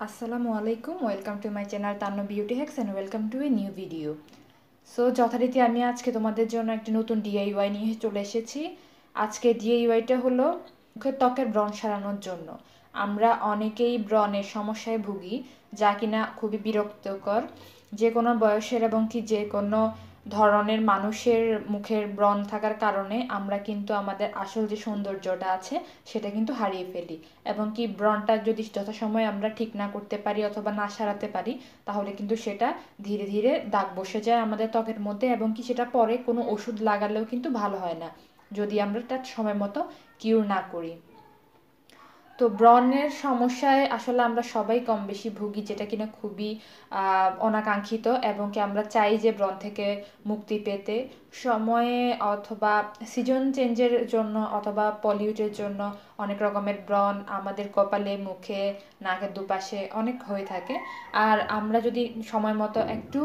Assalamualaikum, welcome to my channel Tanu Beauty Hacks and welcome to a new video। So যথারীতি আমি আজকে তোমাদের জন্য একটা নতুন DIY নিয়ে চলে এসেছি। আজকে DIY টা হলো ত্বকের ব্রণ সারানোর জন্য। আমরা অনেকেই ব্রণের সমস্যায় ভুগি যা কিনা খুবই বিরক্তিকর। যে কোনো বয়সের এবং কি যে কোনো ধরনের মানুষের মুখের ব্রণ থাকার কারণে আমরা কিন্তু আমাদের আসল যে সৌন্দর্যটা আছে সেটা কিন্তু হারিয়ে ফেলি এবং কি ব্রণটা যদি যথাসময়ে আমরা ঠিক না করতে পারি অথবা না সারাতে পারি তাহলে কিন্তু সেটা ধীরে ধীরে দাগ বসে যায় আমাদের ত্বকের মধ্যে এবং কি সেটা পরে কোনো ওষুধ লাগালেও কিন্তু ভালো হয় না যদি আমরা তার সময় মতো কিউর না করি। তো ব্রণের সমস্যায় আসলে আমরা সবাই কম বেশি ভুগি যেটা কিনা খুবই অনাকাঙ্ক্ষিত এবং কি আমরা চাই যে ব্রণ থেকে মুক্তি পেতে। সময়ে অথবা সিজন চেঞ্জের জন্য অথবা পলিউটের জন্য অনেক রকমের ব্রণ আমাদের কপালে, মুখে, নাকের দুপাশে অনেক হয়ে থাকে। আর আমরা যদি সময় মতো একটু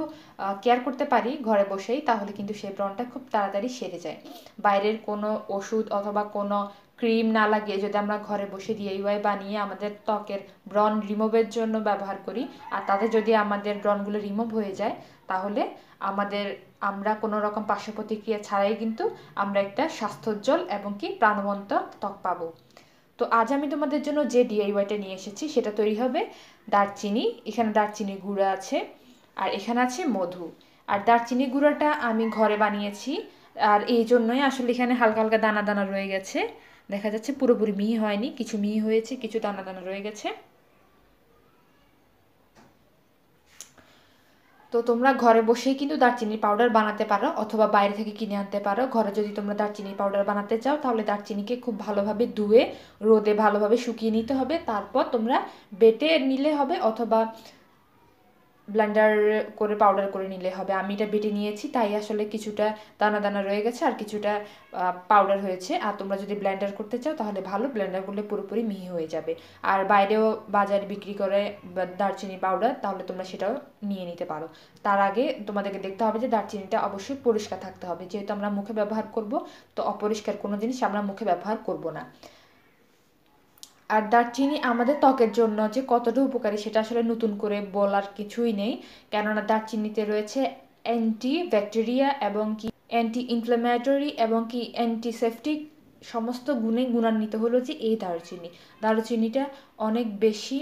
কেয়ার করতে পারি ঘরে বসেই তাহলে কিন্তু সেই ব্রণটা খুব তাড়াতাড়ি সেরে যায়। বাইরের কোনো ওষুধ অথবা কোনো ক্রিম না লাগিয়ে যদি আমরা ঘরে বসে DIY বানিয়ে আমাদের ত্বকের ব্রণ রিমুভের জন্য ব্যবহার করি আর তাতে যদি আমাদের ব্রণগুলো রিমুভ হয়ে যায় তাহলে আমরা কোনো রকম পার্শ্ব প্রতিক্রিয়া ছাড়াই কিন্তু আমরা একটা স্বাস্থ্যোজ্জ্বল এবং কি প্রাণবন্ত ত্বক পাবো। তো আজ আমি তোমাদের জন্য যে DIYটা নিয়ে এসেছি সেটা তৈরি হবে দারচিনি। এখানে দারচিনি গুঁড়া আছে আর এখানে আছে মধু। আর দারচিনি গুঁড়াটা আমি ঘরে বানিয়েছি আর এই জন্যই আসলে এখানে হালকা হালকা দানা দানা রয়ে গেছে, দেখা যাচ্ছে পুরোপুরি মিহি হয়নি, কিছু মিহি হয়েছে কিছু দানা দানা রয়ে গেছে। তো তোমরা ঘরে বসেই কিন্তু দারচিনির পাউডার বানাতে পারো অথবা বাইরে থেকে কিনে আনতে পারো। ঘরে যদি তোমরা দারচিনির পাউডার বানাতে চাও তাহলে দারচিনিকে খুব ভালোভাবে ধুয়ে রোদে ভালোভাবে শুকিয়ে নিতে হবে, তারপর তোমরা বেটে নিলে হবে অথবা ব্লেন্ডার করে পাউডার করে নিলে হবে। আমি এটা বেটে নিয়েছি তাই আসলে কিছুটা দানা দানা রয়ে গেছে আর কিছুটা পাউডার হয়েছে। আর তোমরা যদি ব্লেন্ডার করতে চাও তাহলে ভালো, ব্লেন্ডার করলে পুরোপুরি মিহি হয়ে যাবে। আর বাইরেও বাজারে বিক্রি করে দারচিনি পাউডার, তাহলে তোমরা সেটাও নিয়ে নিতে পারো। তার আগে তোমাদেরকে দেখতে হবে যে দারচিনিটা অবশ্যই পরিষ্কার থাকতে হবে, যেহেতু আমরা মুখে ব্যবহার করব তো অপরিষ্কার কোনো জিনিস আমরা মুখে ব্যবহার করব না। আর দারচিনি আমাদের ত্বকের জন্য যে কতটা উপকারী সেটা আসলে নতুন করে বলার কিছুই নেই, কেননা দারচিনিতে রয়েছে অ্যান্টি ব্যাকটেরিয়া এবং কি অ্যান্টি ইনফ্ল্যামেটরি এবং কি অ্যান্টিসেপটিক সমস্ত গুণে গুণান্বিত হলো যে এই দারচিনিটা অনেক বেশি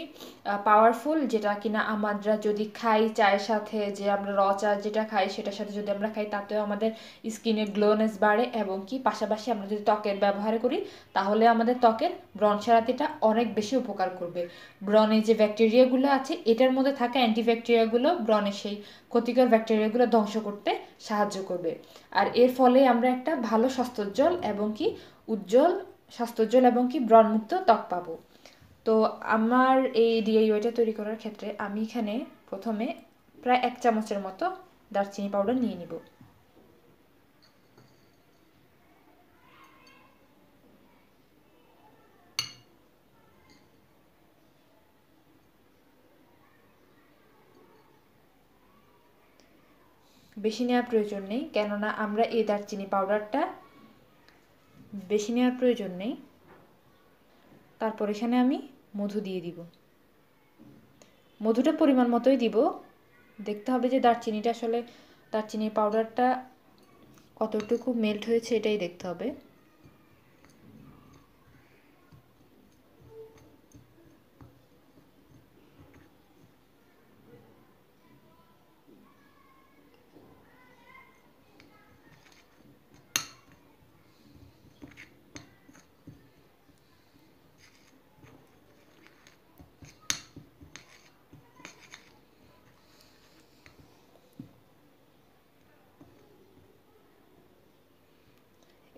পাওয়ারফুল, যেটা কিনা আমরা যদি খাই চায়ের সাথে, যে আমরা র চা যেটা খাই সেটার সাথে যদি আমরা খাই তাতেও আমাদের স্কিনের গ্লোনেস বাড়ে এবং কি পাশাপাশি আমরা যদি ত্বকের ব্যবহার করি তাহলে আমাদের ত্বকের ব্রণ সারাতেটা অনেক বেশি উপকার করবে। ব্রণে যে ব্যাকটেরিয়াগুলো আছে এটার মধ্যে থাকা অ্যান্টিব্যাকটেরিয়াগুলো ব্রণে সেই ক্ষতিকর ব্যাকটেরিয়াগুলো ধ্বংস করতে সাহায্য করবে। আর এর ফলে আমরা একটা ভালো স্বাস্থ্যোজ্জ্বল এবং কি উজ্জ্বল স্বাস্থ্যোজ্জ্বল এবং কি ব্রণমুক্ত ত্বক পাবো। তো আমার এই DIYটা তৈরি করার ক্ষেত্রে আমি এখানে প্রথমে প্রায় 1 চামচের মতো দারচিনি পাউডার নিয়ে নিব। বেশি নেওয়ার প্রয়োজন নেই, কেননা আমরা এই দারচিনি পাউডারটা বেশি নেওয়ার প্রয়োজন নেই। তারপর এখানে আমি মধু দিয়ে দিব। মধুটা পরিমাণ মতোই দিব। দেখতে হবে যে দারচিনিটা আসলে দারচিনির পাউডারটা কতটুকু মেল্ট হয়েছে এটাই দেখতে হবে।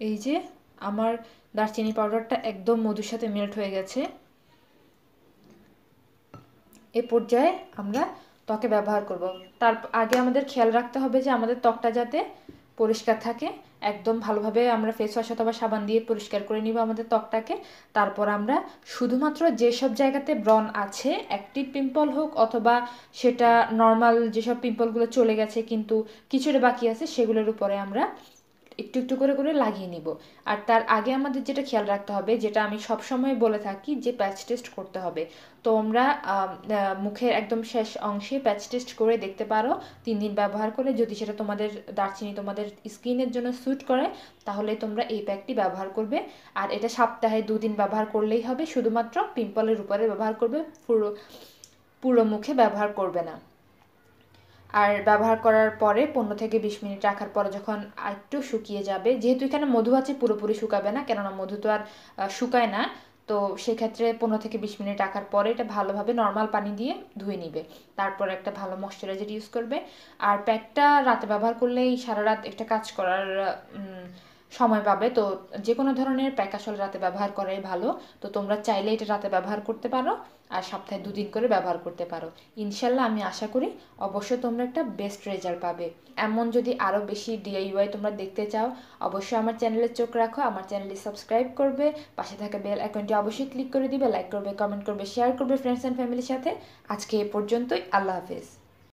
এই যে আমার দারচিনি পাউডারটা একদম মধুর সাথে মেল্ট হয়ে গেছে। এ পর্যায়ে আমরা ত্বকে ব্যবহার করব। তার আগে আমাদের খেয়াল রাখতে হবে যে আমাদের ত্বকটা যাতে পরিষ্কার থাকে। একদম ভালোভাবে আমরা ফেস ওয়াশ অথবা সাবান দিয়ে পরিষ্কার করে নিব আমাদের ত্বকটাকে। তারপর আমরা শুধুমাত্র যেসব জায়গাতে ব্রণ আছে, অ্যাক্টিভ পিম্পল হোক অথবা সেটা নর্মাল, যেসব পিম্পলগুলো চলে গেছে কিন্তু কিছুটা বাকি আছে সেগুলোর উপরে আমরা একটু একটু করে করে লাগিয়ে নিব। আর তার আগে আমাদের যেটা খেয়াল রাখতে হবে, যেটা আমি সব সময় বলে থাকি, যে প্যাচ টেস্ট করতে হবে। তোমরা মুখের একদম শেষ অংশে প্যাচ টেস্ট করে দেখতে পারো 3 দিন ব্যবহার করে। যদি সেটা তোমাদের দারচিনি তোমাদের স্কিনের জন্য স্যুট করে তাহলে তোমরা এই প্যাকটি ব্যবহার করবে। আর এটা সপ্তাহে 2 দিন ব্যবহার করলেই হবে, শুধুমাত্র পিম্পলের উপরে ব্যবহার করবে, পুরো মুখে ব্যবহার করবে না। আর ব্যবহার করার পরে 15 থেকে 20 মিনিট রাখার পর যখন একটু শুকিয়ে যাবে, যেহেতু এখানে মধু আছে পুরোপুরি শুকাবে না, কেননা মধু তো আর শুকায় না, তো সেক্ষেত্রে 15 থেকে 20 মিনিট রাখার পরে এটা ভালোভাবে নর্মাল পানি দিয়ে ধুয়ে নিবে। তারপর একটা ভালো ময়শ্চারাইজার ইউজ করবে। আর প্যাকটা রাতে ব্যবহার করলেই সারা রাত একটা কাজ করার সময় পাবে, তো যে কোনো ধরনের প্যাক আসলে রাতে ব্যবহার করাই ভালো। তো তোমরা চাইলে এটা রাতে ব্যবহার করতে পারো, আর সপ্তাহে 2 দিন করে ব্যবহার করতে পারো। ইনশাল্লাহ আমি আশা করি অবশ্যই তোমরা একটা বেস্ট রেজাল্ট পাবে। এমন যদি আরও বেশি DIY তোমরা দেখতে চাও, অবশ্যই আমার চ্যানেলে চোখ রাখো, আমার চ্যানেলটি সাবস্ক্রাইব করবে, পাশে থাকা বেল আইকনটি অবশ্যই ক্লিক করে দিবে, লাইক করবে, কমেন্ট করবে, শেয়ার করবে ফ্রেন্ডস অ্যান্ড ফ্যামিলির সাথে। আজকে এ পর্যন্তই, আল্লাহ হাফেজ।